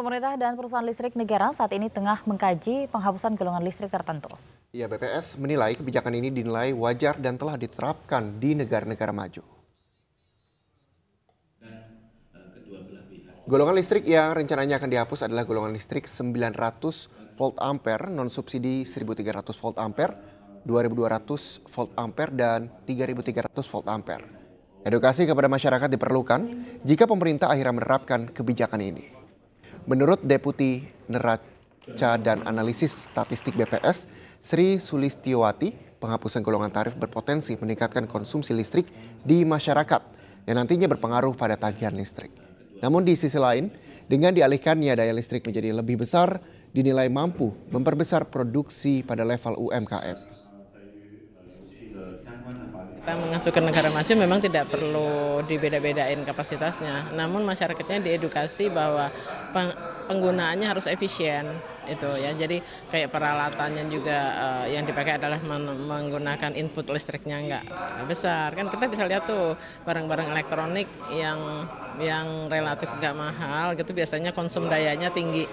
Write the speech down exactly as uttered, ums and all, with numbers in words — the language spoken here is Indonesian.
Pemerintah dan perusahaan listrik negara saat ini tengah mengkaji penghapusan golongan listrik tertentu. Ya, B P S menilai kebijakan ini dinilai wajar dan telah diterapkan di negara-negara maju. Golongan listrik yang rencananya akan dihapus adalah golongan listrik sembilan ratus volt ampere, non-subsidi seribu tiga ratus volt ampere, dua ribu dua ratus volt ampere, dan tiga ribu tiga ratus volt ampere. Edukasi kepada masyarakat diperlukan jika pemerintah akhirnya menerapkan kebijakan ini. Menurut Deputi Neraca dan Analisis Statistik B P S, Sri Sulistiyawati, penghapusan golongan tarif berpotensi meningkatkan konsumsi listrik di masyarakat yang nantinya berpengaruh pada tagihan listrik. Namun di sisi lain, dengan dialihkannya daya listrik menjadi lebih besar, dinilai mampu memperbesar produksi pada level U M K M. Kita mengacu ke negara maju memang tidak perlu dibeda-bedain kapasitasnya, namun masyarakatnya diedukasi bahwa penggunaannya harus efisien itu ya. Jadi kayak peralatannya juga uh, yang dipakai adalah menggunakan input listriknya nggak besar. Kan kita bisa lihat tuh barang-barang elektronik yang yang relatif nggak mahal gitu biasanya konsum dayanya tinggi.